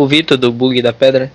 O Vitor do bug da pedra.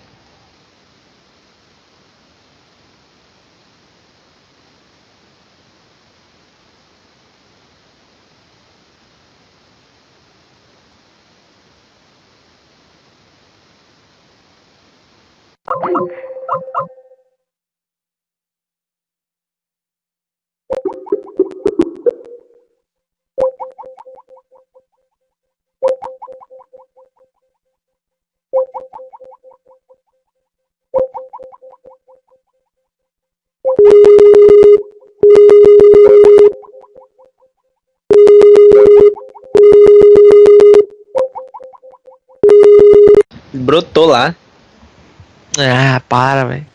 Brotou lá. Ah, para, velho.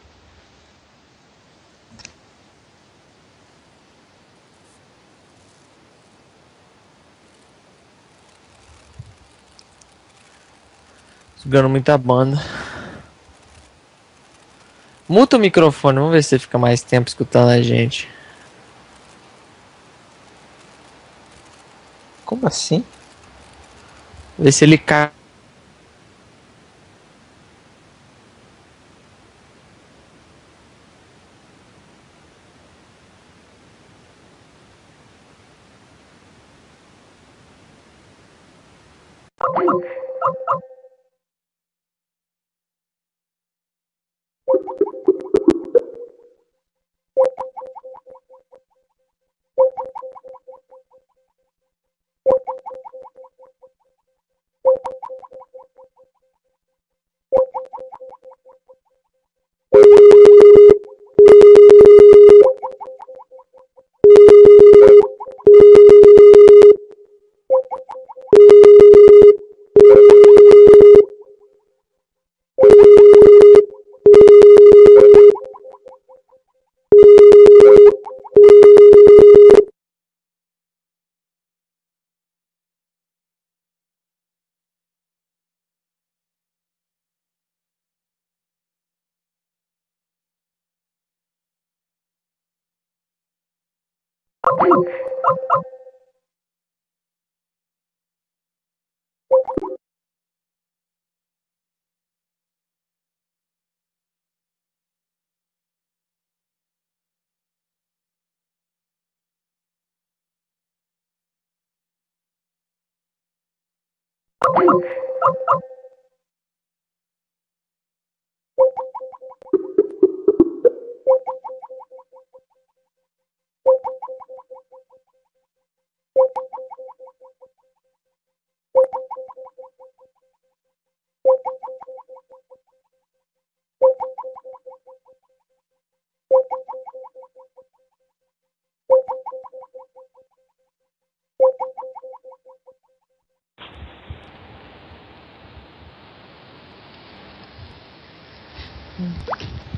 Sugando muita banda. Muta o microfone, vamos ver se fica mais tempo escutando a gente. Como assim? Vê se ele cai.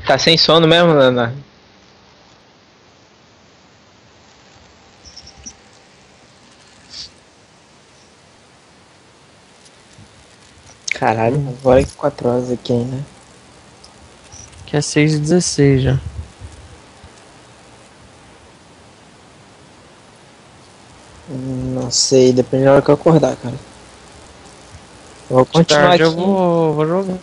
Tá sem sono mesmo, Nana? Caralho, agora é 4 horas aqui ainda. Que é 6h16 já. Não sei, depende da hora que eu acordar, cara. Eu vou continuar tarde, aqui. Eu vou jogar.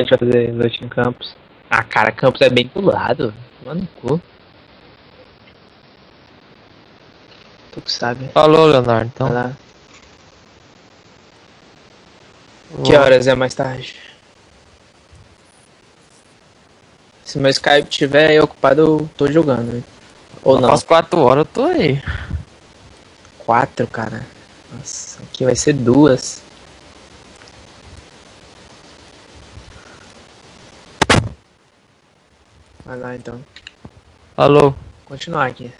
A gente vai fazer noite em Campos. Ah, cara, Campos é bem do lado. Mano, cu. Tu que sabe. Falou, Leonardo, então. Vai lá. Que horas é mais tarde? Se meu Skype estiver ocupado, eu tô jogando, hein? Ou não? Às 4 horas eu tô aí. 4, cara? Nossa, aqui vai ser 2. Vai lá então. Alô? Continuar aqui.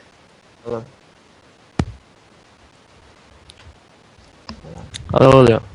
Alô? Alô, Léo.